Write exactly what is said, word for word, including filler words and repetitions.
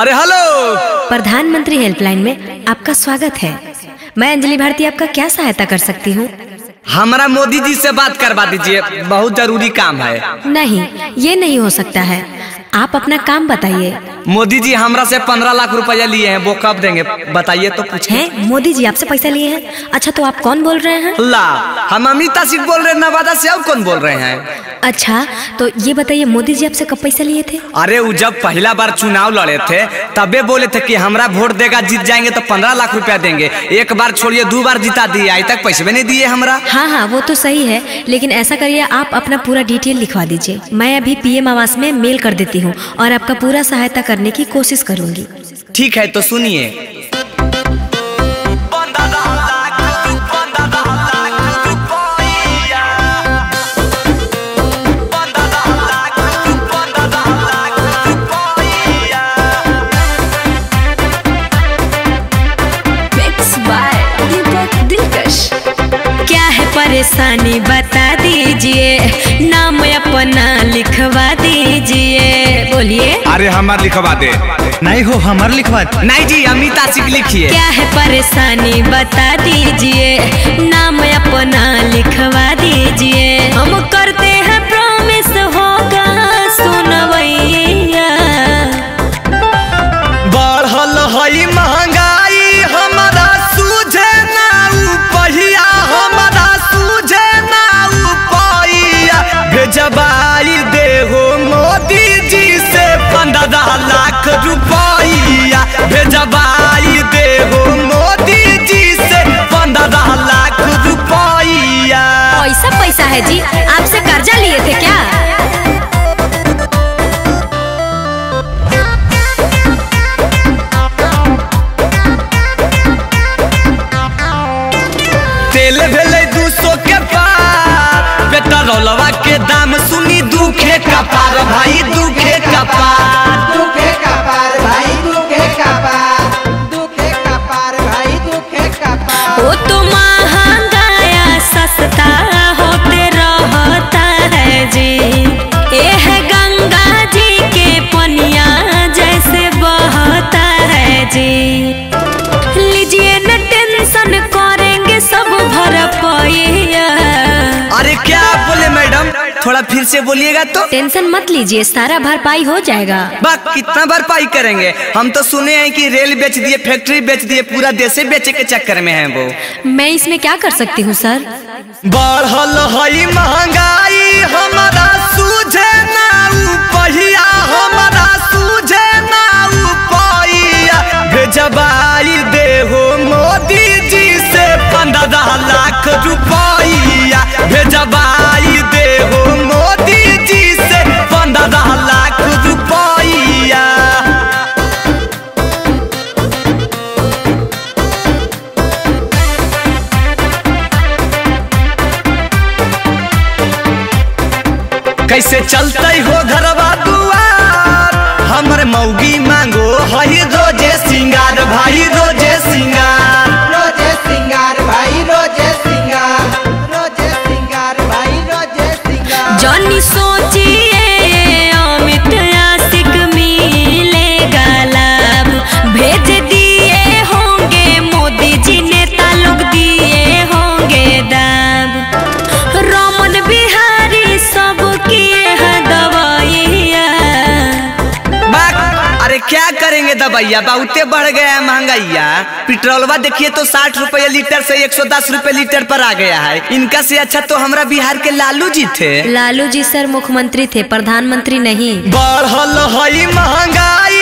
अरे हेलो, प्रधानमंत्री हेल्पलाइन में आपका स्वागत है। मैं अंजलि भारती, आपका क्या सहायता कर सकती हूँ? हमारा मोदी जी से बात करवा दीजिए, बहुत जरूरी काम है। नहीं, ये नहीं हो सकता है। आप अपना काम बताइए। मोदी जी हमरा से पंद्रह लाख रुपया लिए हैं, वो कब देंगे बताइए तो कुछ। हैं मोदी जी आपसे पैसा लिए हैं? अच्छा, तो आप कौन बोल रहे हैं? ला, हम अमिता सिंह बोल रहे हैं नवादा से। और कौन बोल रहे हैं? अच्छा, तो ये बताइए मोदी जी आपसे कब पैसा लिए थे? अरे वो जब पहला बार चुनाव लड़े थे तबे बोले थे कि हमरा वोट देगा, जीत जाएंगे तो पंद्रह लाख रुपया देंगे। एक बार छोड़िए, दो बार जिता दिए, आज तक पैसे भी नहीं दिए हमरा। हाँ हाँ, वो तो सही है, लेकिन ऐसा करिए आप अपना पूरा डिटेल लिखवा दीजिए। मैं अभी पी एम आवास में मेल कर देती हूँ और आपका पूरा सहायता करने की कोशिश करूंगी। ठीक है, तो सुनिए। क्या है परेशानी बता दीजिए, नाम अपना लिखवा दीजिए। बोलिए। अरे हमार लिखवा दे। नहीं हो, हमार लिखवा दे। नहीं जी, अमिता सिंह लिखिए। क्या है परेशानी बता दीजिए, नाम अपना लिखवा दीजिए। हम करते हैं प्रॉमिस, होगा सुनवैया। बढ़ल हई महंगाई, हमारा सूझे ना उपहिया, हमारा सूझे ना उपहिया। भेजबाई दे हो मोदी पंद्रह लाख रुपया, भेजबाई दे हो मोदी जी से पंद्रह लाख रुपया। ऐसा पैसा है जी, आपसे कर्जा लिए थे क्या? तेल भेले दू सौ के पार, पेट्रोलवा के दाम सुनी दुखे का पार भाई, दुखे का पार। अरे क्या बोले मैडम, थोड़ा फिर से बोलिएगा तो। टेंशन मत लीजिए, सारा भरपाई हो जाएगा। बात कितना भरपाई करेंगे? हम तो सुने हैं कि रेल बेच दिए, फैक्ट्री बेच दिए, पूरा देश बेचे के चक्कर में हैं वो। मैं इसमें क्या कर सकती हूँ सर? बढ़ल हई महंगाई, हमारा सूझे ना उपहिया, हमारा सूझे ना उपहिया। भेजबाई दे हो मोदी जी से पंद्रह लाख रुपया, भेजबाई दे हो मोदी जी से पंद्रह लाख रुपया। कैसे चलते हो घरवा दुआर, हमर मौगी मांगो हई रोजे सिंगार भाई, रोजे सिंगार, रोजे सिंगार भाई, रोजे सिंगार। जॉनी सोचिए अमित आशिक मिलेगा लाभ, भेज दिए होंगे मोदी जी नेता लोग, दिए होंगे दाब। रोमन बिहारी सब किए हैं दवाइया। अरे क्या करेंगे दवाइया, बहुते बढ़ गया है महंगाइया। पेट्रोलवा देखिए तो साठ रुपये लीटर से एक सौ दस रुपये लीटर पर आ गया है। इनका से अच्छा तो हमरा बिहार के लालू जी थे। लालू जी सर मुख्यमंत्री थे, प्रधानमंत्री नहीं। बढ़ल हई महंगाई।